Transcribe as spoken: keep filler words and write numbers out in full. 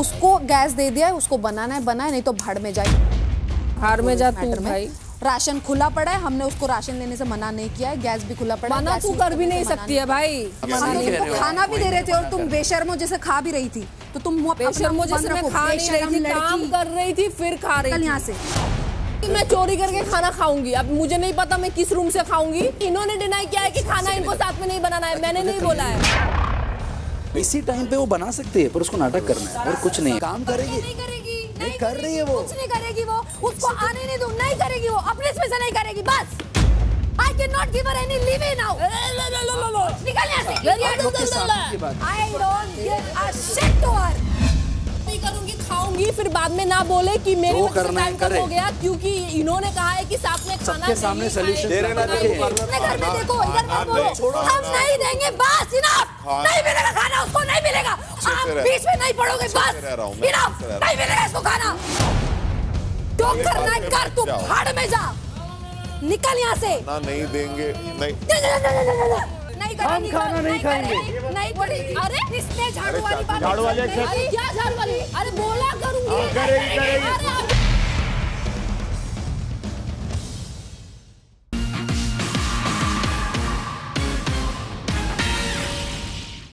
उसको गैस दे दिया है, उसको बनाना है बनाए नहीं तो भाड़ में जाए, भाड़ में जा तू भाई। राशन खुला पड़ा है, हमने उसको राशन लेने से मना नहीं किया है, गैस भी खुला पड़ा है, मना तू कर भी नहीं सकती है भाई। हम लोग खाना भी दे रहे थे और तुम बेशर्मो जैसे खा भी रही थी, तो तुम बेशर्मो जैसे मैं खा नहीं रही थी, काम कर रही थी फिर खा रही थी। यहाँ से मैं चोरी करके खाना खाऊंगी, अब मुझे नहीं पता मैं किस रूम से खाऊंगी। इन्होंने डिनाई किया है कि खाना इनको साथ में नहीं बनाना है, मैंने नहीं बोला है। इसी टाइम पे वो बना सकती है पर उसको नाटक करना है और कुछ नहीं, काम करेगी नहीं करेगी नहीं कर रही है, वो कुछ नहीं करेगी, वो उसको आने नहीं दूं, नहीं करेगी, वो अपने से नहीं करेगी, बस। I cannot give her any leeway now. निकल यहाँ से। I don't give a shit to her. करूंगी खाऊंगी, फिर बाद में ना बोले कि मेरे टाइम कम हो गया क्योंकि इन्होंने कहा है कि साथ में खाना सामने दे रहे ना घर में। देखो इधर मत बोलो, हम नहीं देंगे, बस इनफ, नहीं मिलेगा खाना उसको, नहीं मिलेगा, आप बीच में नहीं पड़ोगे, बस इनफ, नहीं मिलेगा इसको खाना। जो करना है कर, तू भाड़ में जा, निकल यहाँ से, नहीं देंगे, नहीं हम खाना नहीं खाएंगे। नहीं अरे किसने झाड़ू वाली बात, झाड़ू वाली, अरे क्या झाड़ू वाली, अरे बोला करूंगी।